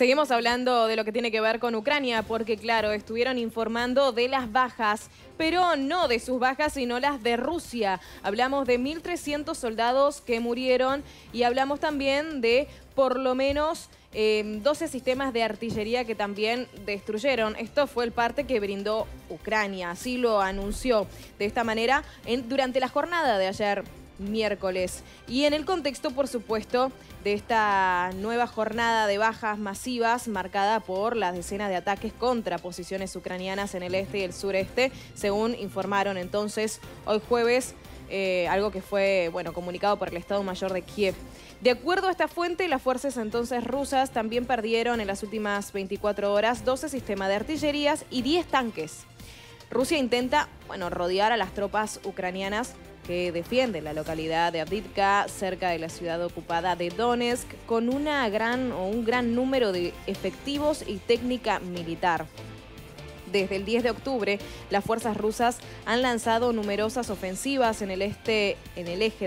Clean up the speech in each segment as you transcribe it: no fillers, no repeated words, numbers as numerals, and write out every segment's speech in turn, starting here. Seguimos hablando de lo que tiene que ver con Ucrania, porque claro, estuvieron informando de las bajas, pero no de sus bajas, sino las de Rusia. Hablamos de 1.300 soldados que murieron y hablamos también de por lo menos 12 sistemas de artillería que también destruyeron. Esto fue el parte que brindó Ucrania, así lo anunció de esta manera durante la jornada de ayer miércoles. Y en el contexto, por supuesto, de esta nueva jornada de bajas masivas marcada por las decenas de ataques contra posiciones ucranianas en el este y el sureste, según informaron entonces hoy jueves, algo que fue, bueno, comunicado por el Estado Mayor de Kiev. De acuerdo a esta fuente, las fuerzas entonces rusas también perdieron en las últimas 24 horas 12 sistemas de artillerías y 10 tanques. Rusia intenta, bueno, rodear a las tropas ucranianas que defiende la localidad de Avdiivka, cerca de la ciudad ocupada de Donetsk, con un gran número de efectivos y técnica militar. Desde el 10 de octubre, las fuerzas rusas han lanzado numerosas ofensivas en el eje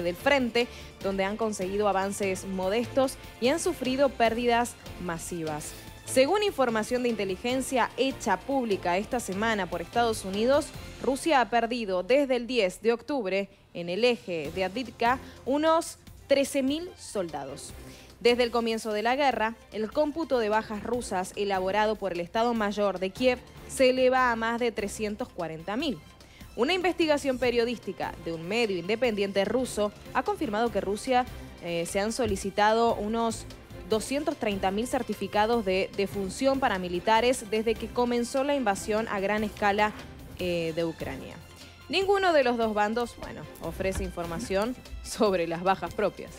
del frente, donde han conseguido avances modestos y han sufrido pérdidas masivas. Según información de inteligencia hecha pública esta semana por Estados Unidos, Rusia ha perdido desde el 10 de octubre en el eje de Avdiivka unos 13.000 soldados. Desde el comienzo de la guerra, el cómputo de bajas rusas elaborado por el Estado Mayor de Kiev se eleva a más de 340.000. Una investigación periodística de un medio independiente ruso ha confirmado que Rusia se han solicitado unos 230.000 certificados de defunción paramilitares desde que comenzó la invasión a gran escala de Ucrania. Ninguno de los dos bandos, bueno, ofrece información sobre las bajas propias.